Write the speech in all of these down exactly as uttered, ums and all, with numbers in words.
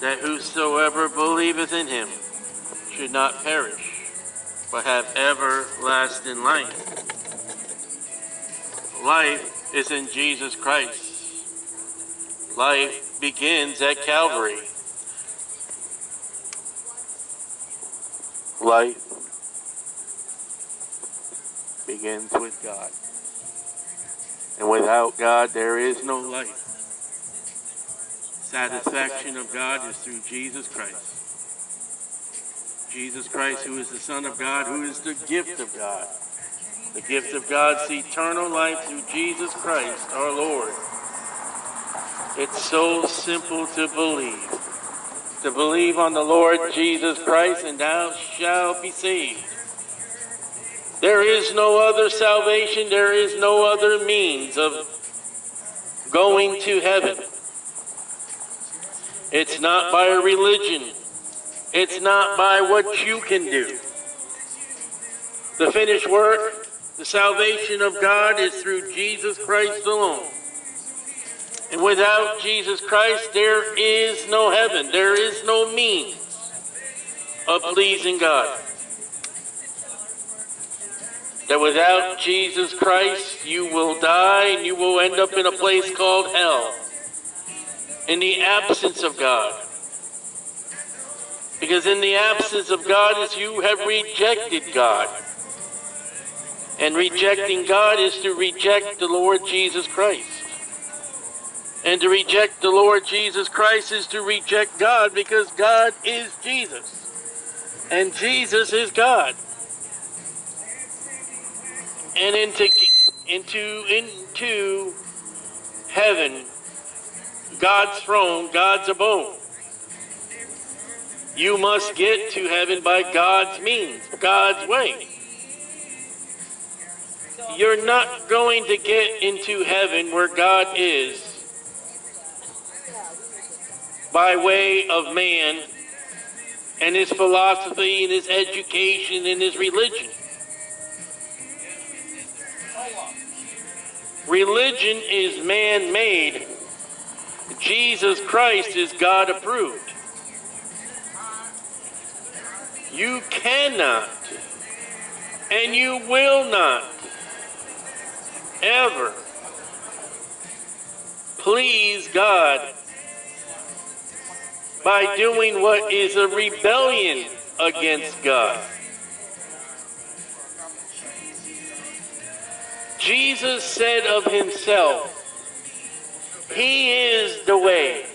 that whosoever believeth in him should not perish, but have everlasting life. Life is in Jesus Christ. Life begins at Calvary. Life begins with God. And without God, there is no life. Satisfaction of God is through Jesus Christ. Jesus Christ, who is the Son of God, who is the gift of God. The gift of God's eternal life through Jesus Christ, our Lord. It's so simple to believe. To believe on the Lord Jesus Christ, and thou shalt be saved. There is no other salvation. There is no other means of going to heaven. It's not by a religion. It's not by what you can do. The finished work, the salvation of God is through Jesus Christ alone. And without Jesus Christ, there is no heaven. There is no means of pleasing God. That without Jesus Christ, you will die and you will end up in a place called hell. In the absence of God. Because in the absence of God is you have rejected God. And rejecting God is to reject the Lord Jesus Christ. And to reject the Lord Jesus Christ is to reject God, because God is Jesus. And Jesus is God. And into, into, into heaven, God's throne, God's abode. You must get to heaven by God's means, God's way. You're not going to get into heaven where God is by way of man and his philosophy and his education and his religion. Religion is man-made. Jesus Christ is God-approved. You cannot, and you will not, ever please God by doing what is a rebellion against God. Jesus said of himself, he is the way,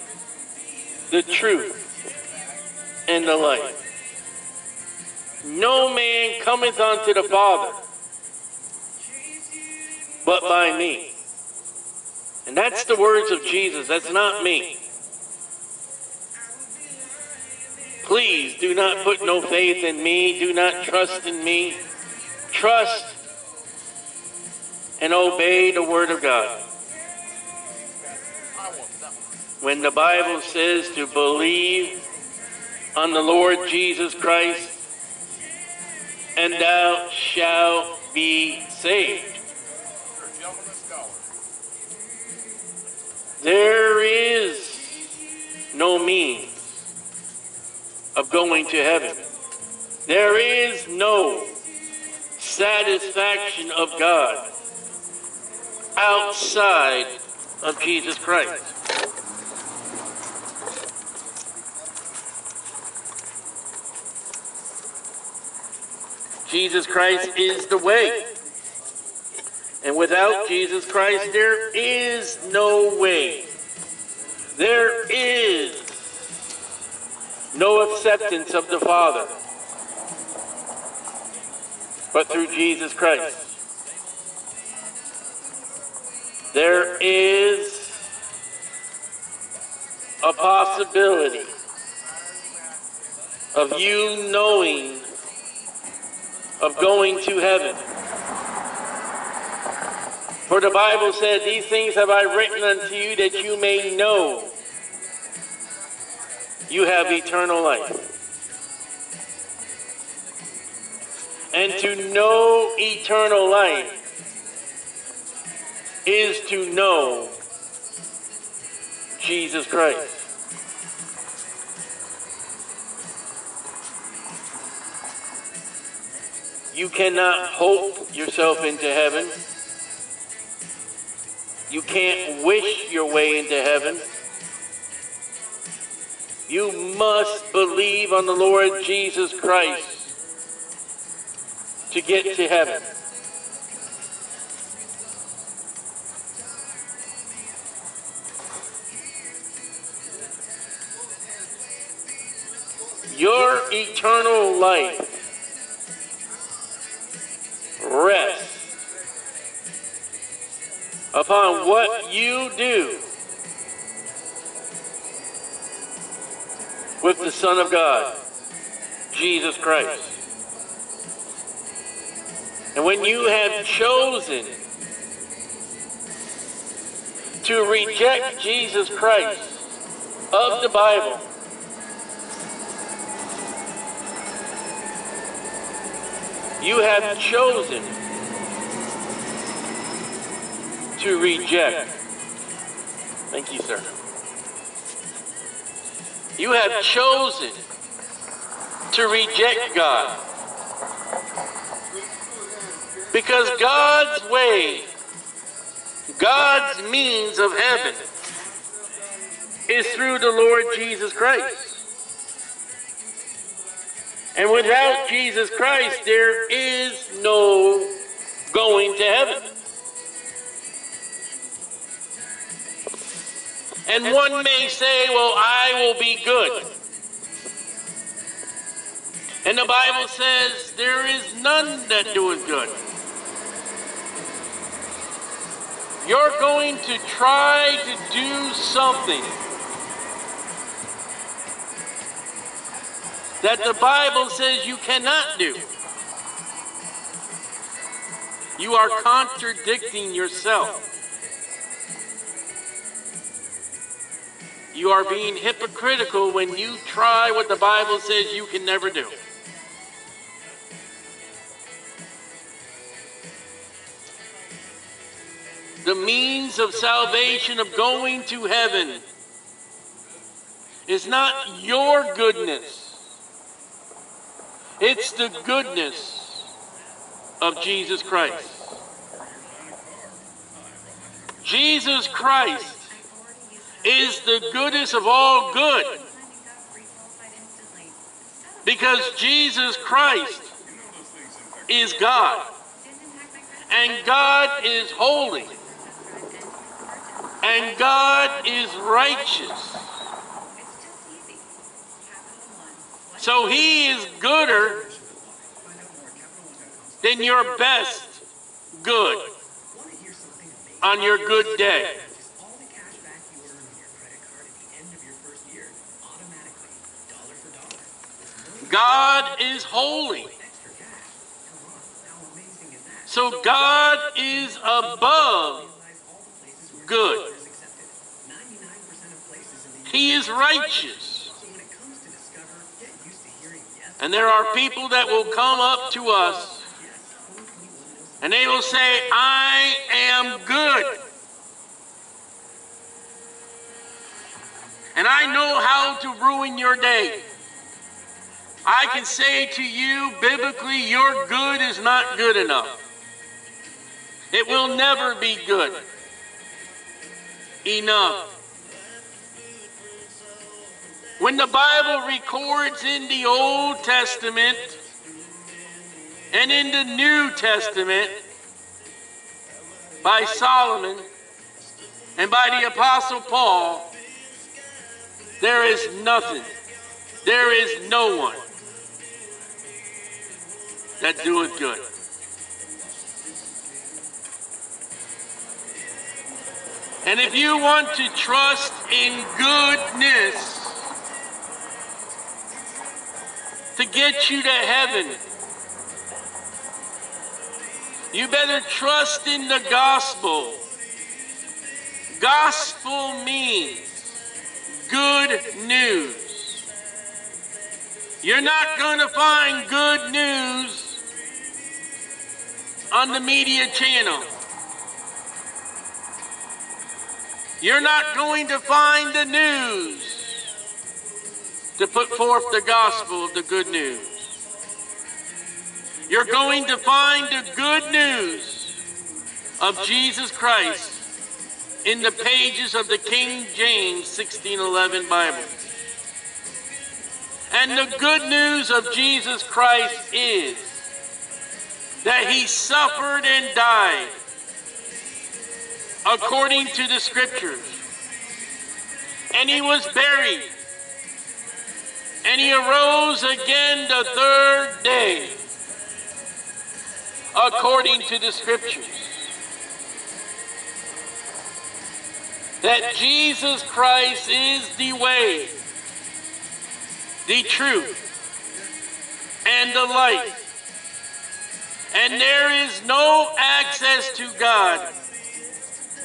the truth, and the life. No man cometh unto the Father, but by me. And that's the words of Jesus. That's not me. Please do not put no faith in me. Do not trust in me. Trust and obey the Word of God. When the Bible says to believe on the Lord Jesus Christ, and thou shalt be saved. There is no means of going to heaven. There is no satisfaction of God outside of Jesus Christ. Jesus Christ is the way. And without Jesus Christ, there is no way. There is no acceptance of the Father, but through Jesus Christ. There is a possibility of you knowing of going to heaven. For the Bible said, these things have I written unto you that you may know you have eternal life. And to know eternal life is to know Jesus Christ. You cannot hope yourself into heaven. You can't wish your way into heaven. You must believe on the Lord Jesus Christ to get to heaven. Your eternal life rests upon what you do with the Son of God, Jesus Christ. And when you have chosen to reject Jesus Christ of the Bible, you have chosen to reject. Thank you, sir. You have chosen to reject God, because God's way, God's means of heaven is through the Lord Jesus Christ. And without Jesus Christ, there is no going to heaven. And one may say, well, I will be good. And the Bible says, there is none that doeth good. You're going to try to do something that the Bible says you cannot do. You are contradicting yourself. You are being hypocritical when you try what the Bible says you can never do. The means of salvation, of going to heaven, is not your goodness. It's the goodness of Jesus Christ. Jesus Christ is the goodest of all good, because Jesus Christ is God, and God is holy, and God is righteous. So he is gooder than your best good on your good day. God is holy. So God is above good. He is righteous. And there are people that will come up to us and they will say, I am good. And I know how to ruin your day. I can say to you, biblically, your good is not good enough. It will never be good enough. When the Bible records in the Old Testament and in the New Testament by Solomon and by the Apostle Paul, there is nothing, there is no one that doeth good. And if you want to trust in goodness to get you to heaven, you better trust in the gospel. Gospel means good news. You're not going to find good news on the media channel. You're not going to find the news to put forth the gospel of the good news. You're going to find the good news of Jesus Christ in the pages of the King James sixteen eleven Bible. And the good news of Jesus Christ is that he suffered and died according to the scriptures. And he was buried. And he arose again the third day according to the scriptures. That Jesus Christ is the way, the truth, and the light. And there is no access to God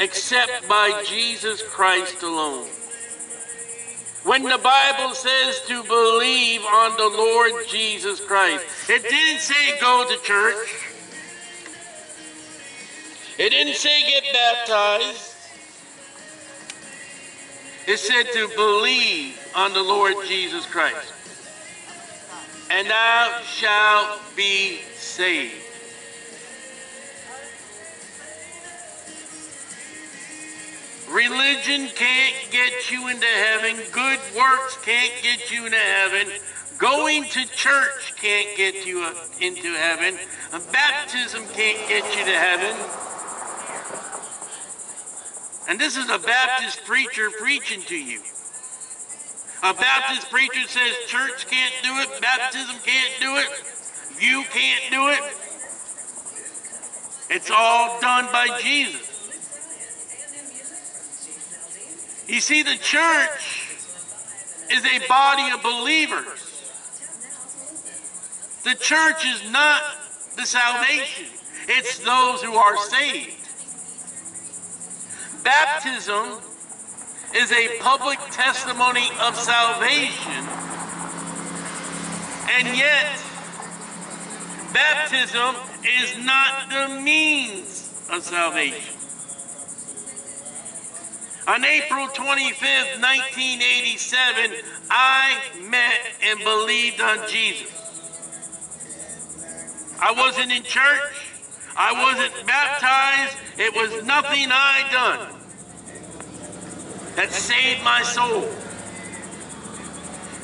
except by Jesus Christ alone. When the Bible says to believe on the Lord Jesus Christ, it didn't say go to church. It didn't say get baptized. It said to believe on the Lord Jesus Christ, and thou shalt be saved. Religion can't get you into heaven. Good works can't get you into heaven. Going to church can't get you into heaven. A baptism can't get you to heaven. And this is a Baptist preacher preaching to you. A Baptist preacher says church can't do it, baptism can't do it, you can't do it. It's all done by Jesus. You see, the church is a body of believers. The church is not the salvation. It's those who are saved. Baptism is a public testimony of salvation, and yet baptism is not the means of salvation. On April twenty-fifth, nineteen eighty-seven, I met and believed on Jesus. I wasn't in church. I wasn't baptized. It was nothing I done that saved my soul.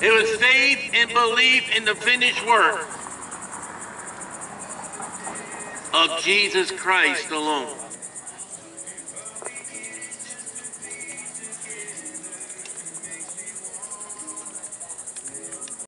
It was faith and belief in the finished work of Jesus Christ alone.